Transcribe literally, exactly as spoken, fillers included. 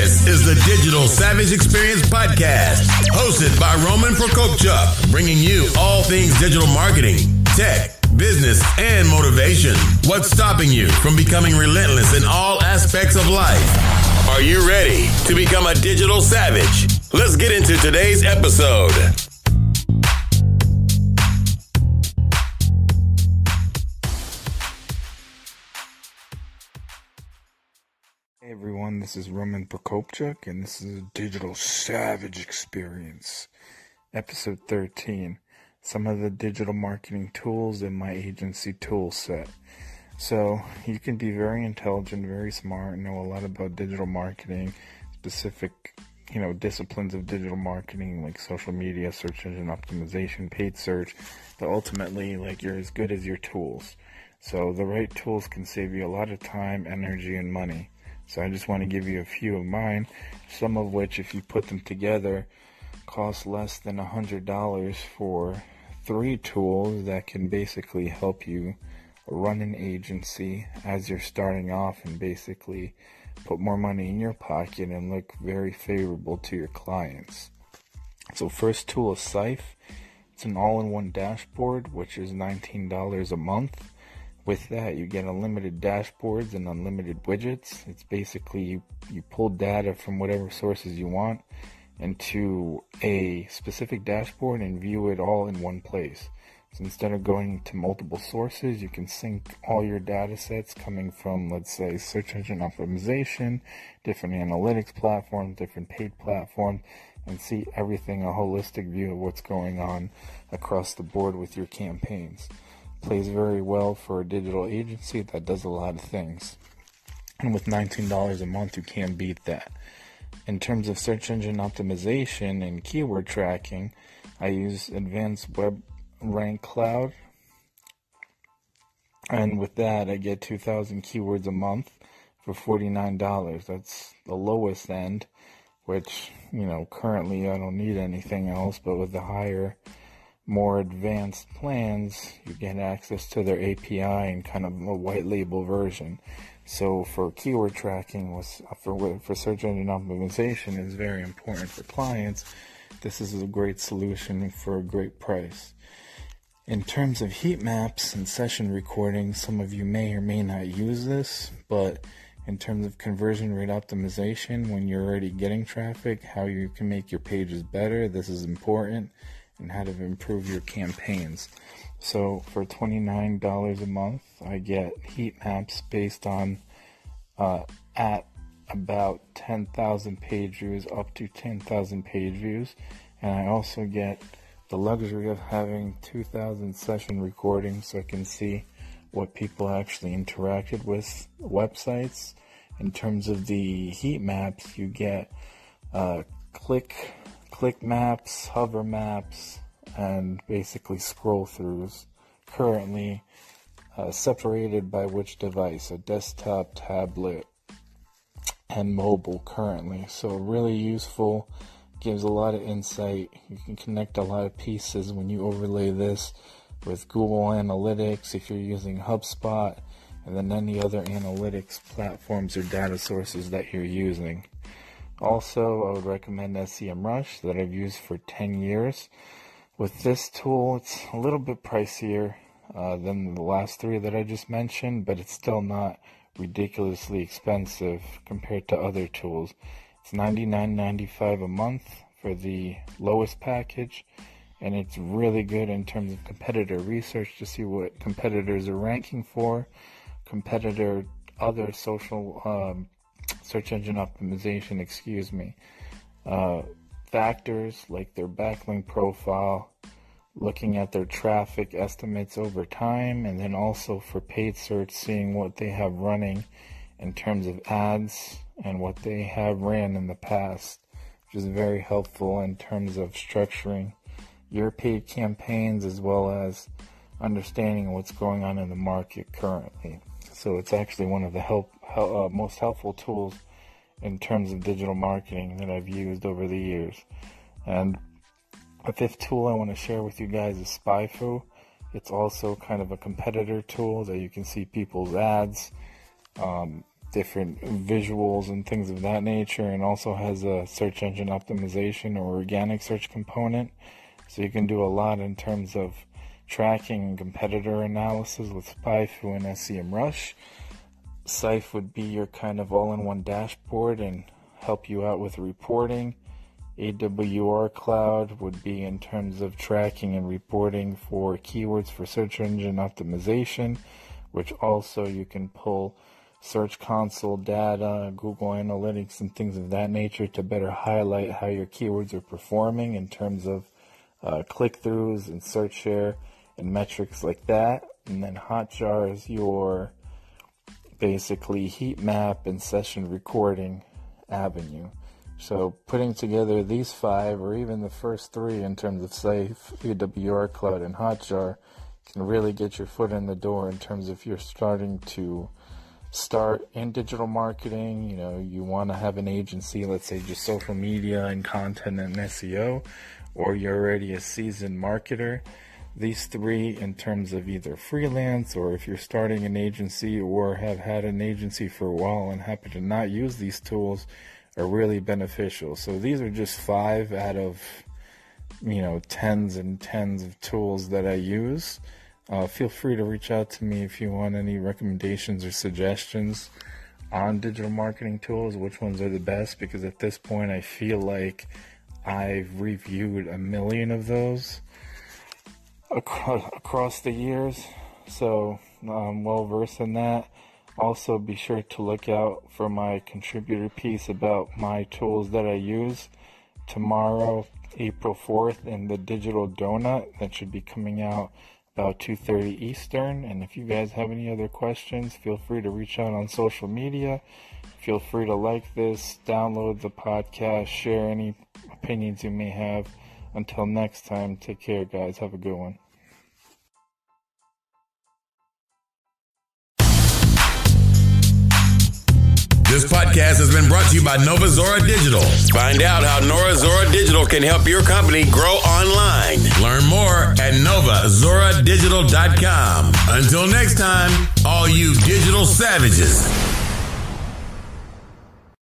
This is the Digital Savage Experience Podcast, hosted by Roman Prokopchuk, bringing you all things digital marketing, tech, business, and motivation. What's stopping you from becoming relentless in all aspects of life? Are you ready to become a digital savage? Let's get into today's episode. Hey everyone, this is Roman Prokopchuk, and this is a Digital Savage Experience, episode thirteen, some of the digital marketing tools in my agency tool set. So, you can be very intelligent, very smart, know a lot about digital marketing, specific, you know, disciplines of digital marketing, like social media, search engine optimization, paid search, but ultimately, like, you're as good as your tools. So, the right tools can save you a lot of time, energy, and money. So I just want to give you a few of mine, some of which, if you put them together, cost less than one hundred dollars for three tools that can basically help you run an agency as you're starting off and basically put more money in your pocket and look very favorable to your clients. So first tool is SIFE. It's an all-in-one dashboard, which is nineteen dollars a month. With that, you get unlimited dashboards and unlimited widgets. It's basically you, you pull data from whatever sources you want into a specific dashboard and view it all in one place. So instead of going to multiple sources, you can sync all your data sets coming from, let's say, search engine optimization, different analytics platforms, different paid platforms, and see everything, a holistic view of what's going on across the board with your campaigns. Plays very well for a digital agency that does a lot of things. And with nineteen dollars a month, you can't beat that. In terms of search engine optimization and keyword tracking, I use Advanced Web Rank Cloud. And with that, I get two thousand keywords a month for forty-nine dollars. That's the lowest end, which, you know, currently I don't need anything else, but with the higher, more advanced plans, you get access to their A P I and kind of a white label version. So for keyword tracking, was for for search engine optimization is very important for clients. This is a great solution for a great price. In terms of heat maps and session recording, some of you may or may not use this, but in terms of conversion rate optimization, when you're already getting traffic, how you can make your pages better, this is important. And how to improve your campaigns. So for twenty-nine dollars a month, I get heat maps based on uh, at about ten thousand page views, up to ten thousand page views, and I also get the luxury of having two thousand session recordings, so I can see what people actually interacted with websites. In terms of the heat maps, you get uh, click click maps, hover maps, and basically scroll throughs, currently uh, separated by which device, so desktop, tablet, and mobile currently. So really useful, gives a lot of insight. You can connect a lot of pieces when you overlay this with Google Analytics, if you're using HubSpot, and then any other analytics platforms or data sources that you're using. Also, I would recommend SEMrush that I've used for ten years. With this tool, it's a little bit pricier uh, than the last three that I just mentioned, but it's still not ridiculously expensive compared to other tools. It's ninety-nine dollars and ninety-five cents a month for the lowest package, and it's really good in terms of competitor research to see what competitors are ranking for, competitor other social um, search engine optimization, excuse me, uh, factors like their backlink profile, looking at their traffic estimates over time, and then also for paid search, seeing what they have running in terms of ads and what they have ran in the past, which is very helpful in terms of structuring your paid campaigns as well as understanding what's going on in the market currently. So it's actually one of the help Uh, most helpful tools in terms of digital marketing that I've used over the years. And the fifth tool I want to share with you guys is SpyFu. It's also kind of a competitor tool that you can see people's ads, um, different visuals and things of that nature, and also has a search engine optimization or organic search component. So you can do a lot in terms of tracking and competitor analysis with SpyFu and SEMrush. SIFE would be your kind of all-in-one dashboard and help you out with reporting. A W R Cloud would be in terms of tracking and reporting for keywords for search engine optimization, which also you can pull Search Console data, Google Analytics, and things of that nature to better highlight how your keywords are performing in terms of uh, click-throughs and search share and metrics like that. And then Hotjar is your basically heat map and session recording avenue. So putting together these five, or even the first three in terms of SIFE, A W R Cloud, and Hotjar, can really get your foot in the door in terms of you're starting to start in digital marketing. You know, you want to have an agency, let's say just social media and content and S E O, or you're already a seasoned marketer. These three, in terms of either freelance or if you're starting an agency or have had an agency for a while and happen to not use these tools, are really beneficial. So these are just five out of, you know, tens and tens of tools that I use. Uh, feel free to reach out to me if you want any recommendations or suggestions on digital marketing tools, which ones are the best, because at this point I feel like I've reviewed a million of those across, across the years, so I'm well versed in that. Also, be sure to look out for my contributor piece about my tools that I use tomorrow, April fourth, in the Digital Donut. That should be coming out about two thirty Eastern. And if you guys have any other questions, feel free to reach out on social media. Feel free to like this, download the podcast, share any opinions you may have. Until next time, take care, guys. Have a good one. This podcast has been brought to you by Nova Zora Digital. Find out how Nova Zora Digital can help your company grow online. Learn more at nova zora digital dot com. Until next time, all you digital savages.